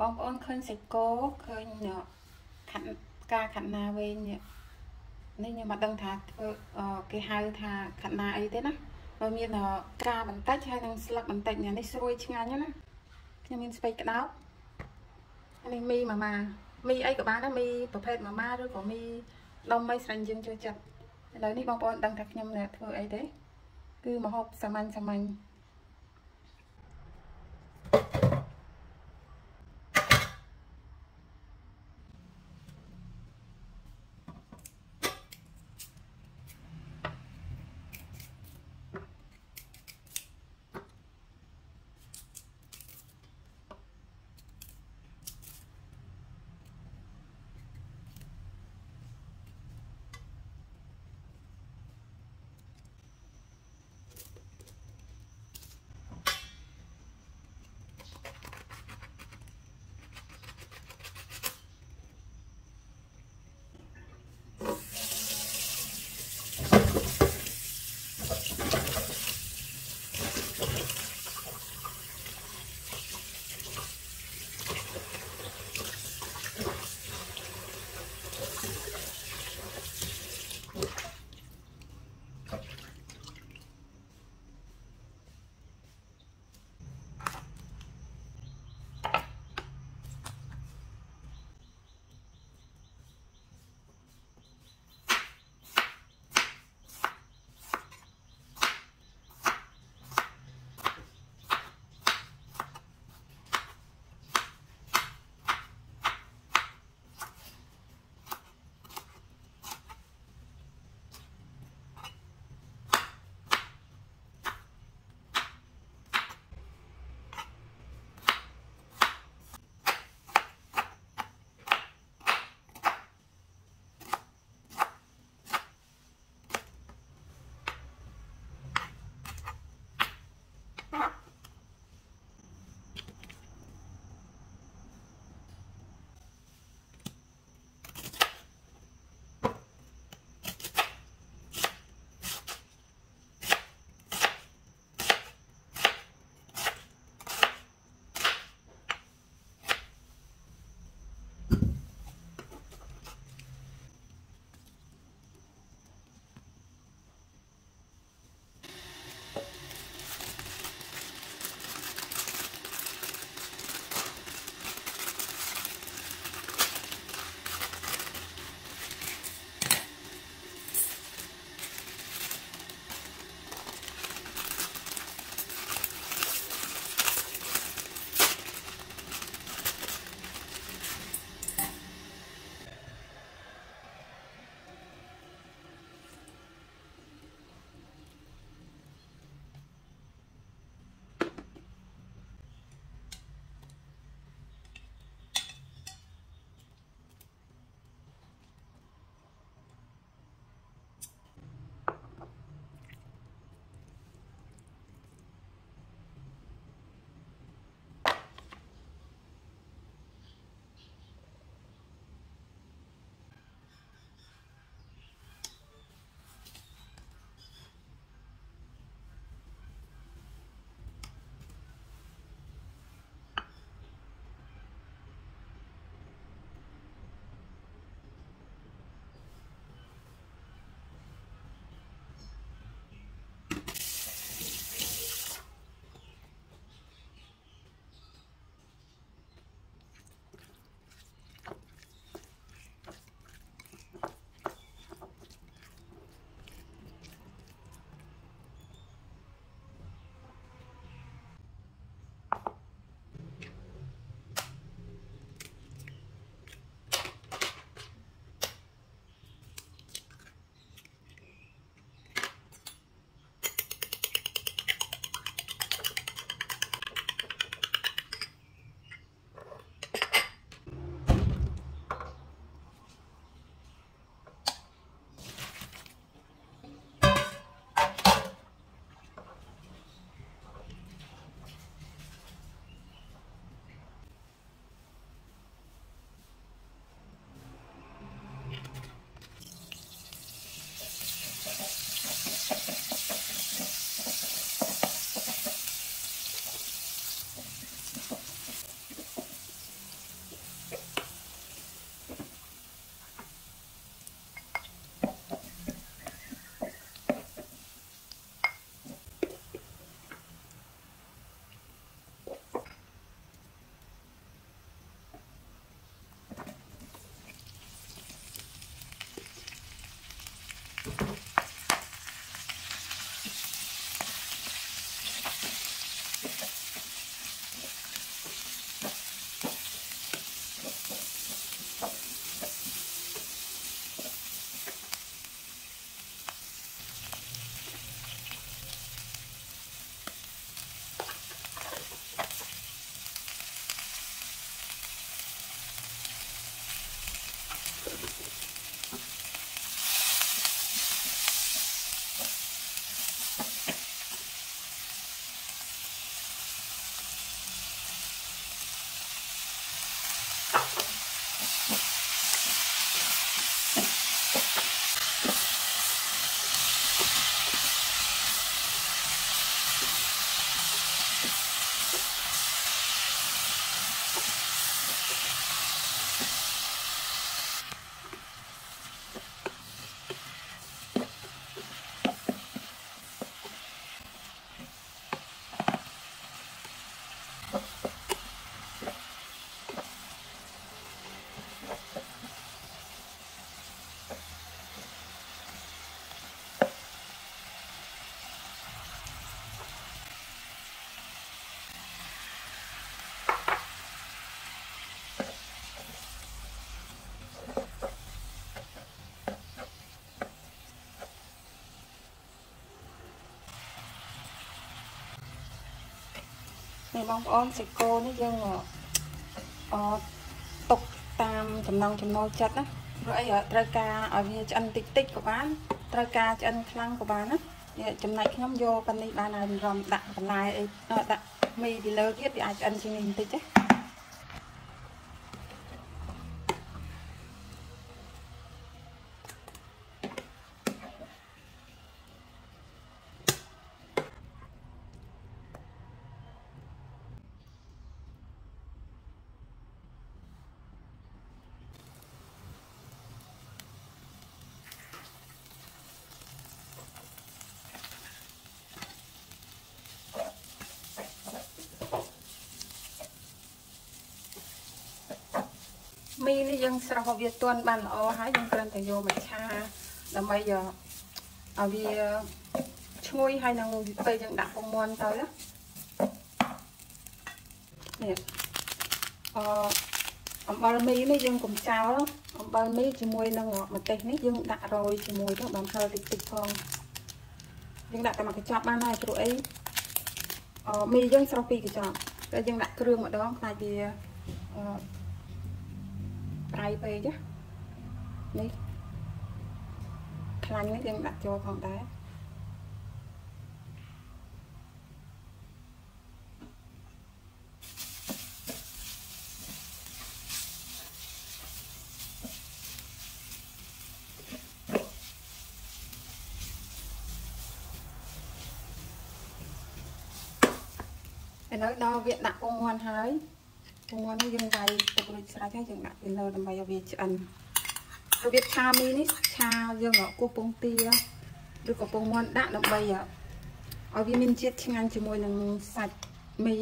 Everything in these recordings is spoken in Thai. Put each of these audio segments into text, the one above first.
บองอ้นเคยสิโก้เคยเนาะขันกาขันนาเวเนี่ยนี่เนี่ยมาดังท่าเกี่ยร์ท่าขันนาไอ้เต้นะเรามีเนาะกาบันเตจให้นางสลักบันเตจเนี่ยนี่สวยชิงงานเนี่ยนะยังมีสเปกดาวอันนี้มีมามีไอ้กับบ้านนะมีประเภทมาด้วยก็มีลมไม่สั่นยังจะจับแล้วนี่บองอ้นดังท่าเนี่ยเนี่ยเธอไอ้เต้คือมาหอบสามัญ ในน้องอ้อมสิโก้นี่ยังตกตามจำนองจำนองจัดนะรอยตระกาเอาเยจันติดติดกับบ้านตระกาจันคลั่งกับบ้านนะจำนายขย่มโยปันในบ้านนายรำดักปันนายดักมีดีเลยเยอะดีอาจันชินินติดจ้ะมีนี่ยังสระหอบเวียตัวบันอ๋อหายยังกระนแต่โยมชาแล้วไม่ยอมเอาเวียช่วยให้นางไปยังดักของมอนเตยแล้วเนี่ยบะหมี่นี่ยังกุมเช้าแล้วบะหมี่จะมวยนางหงอกมาเตยนี่ยังดักรอยจะมวยแล้วบางคราวติดติดทองยังดักแต่มากระจับบ้านนายตัวเอ้มียังสระปีกระจับแล้วยังดักเครื่องมาดองนายเบียไปไปจ้ะนี่คลังนี่ยังดักโจของได้ไอ้น้อยน้อยเวียดดักองค์วันหายตรงนั้นยังไงตกลงสายแค่ยังไงเป็นเลยทำไมเอาเวียดอันเอาเวียดชามีนี่ชายังเหรอกูปงตีแล้วดูกับปงมันได้ทำไมอ่ะเอาเวียดมินเช็ดงานจมูกหนังสัตว์มี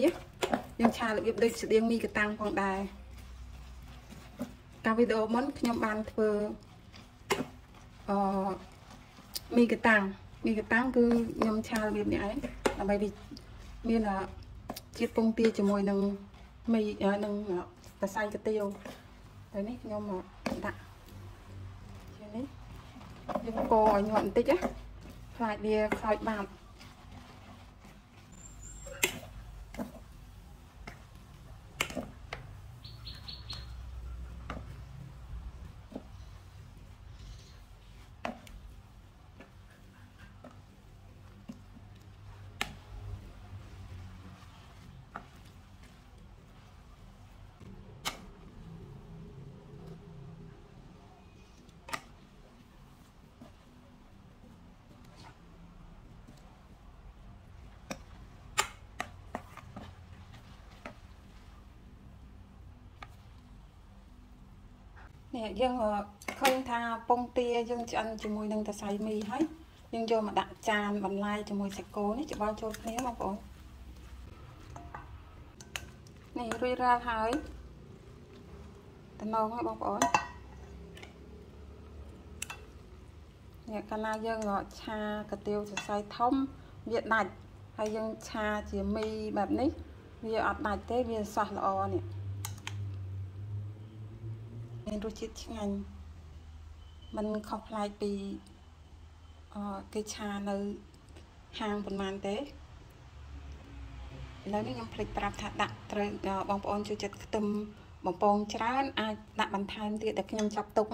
ยังชาหรือเวียดได้เสียงมีกระตังของได้การวิดีโอมันขยำบานเธอมีกระตังคือยังชาหรือเวียดไหนทำไมดิมีน่ะเช็ดปงตีจมูกหนังมีหนึ่งกระไซกระเตียวตัวนี้ยอมดักตัวนี้ยังโกยหย่อนติดอ่ะคลายเบียร์คลายบาปเนี่ยยังเคยทาปงเตียยังจะอันจมูกนึงแต่ใส่มีให้ยังโยมาดักจานบรรลัยจมูกใส่โก้นี่จะบ้าโจทย์นี้มาก่อนนี่รุ่ยราหายแต่น้องให้บอกก่อนเนี่ยกานายังชากระเตียวจะใส่ท่อมเวียดดัดให้ยังชาจะมีแบบนี้เวียอัดดัดเตะเวียสะละออเนี่ยรู้จิตช่างไงมันขอบลายปีกิจชาในห้างบนมันเตะแล้วนี่ยังผลิตปรับถัดดักเตยบองปอนจุดจัดตึมบองปองชราอันดักบันทายเตี้ยแต่ยังจับตุ้ง